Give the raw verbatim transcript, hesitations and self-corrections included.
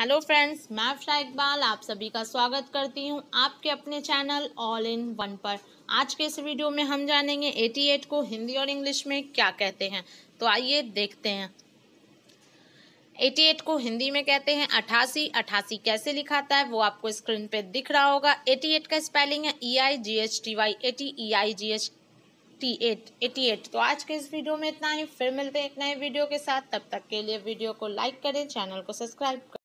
Hello friends, मैं अफसाई इकबाल आप सभी का स्वागत करती हूं आपके अपने चैनल ऑल इन वन पर। आज के इस वीडियो में हम जानेंगे अठासी को हिंदी और इंग्लिश में क्या कहते हैं। तो आइए देखते हैं। अठासी को हिंदी में कहते हैं अठासी। अठासी कैसे लिखाता है वो आपको स्क्रीन पे दिख रहा होगा। अठासी का स्पेलिंग है E I G H T Y eighty E I G H T eight अठासी। तो आज के इस वीडियो में इतना ही, फिर मिलते हैं एक नए वीडियो के साथ। तब तक के लिए वीडियो को लाइक करें, चैनल को सब्सक्राइब करें।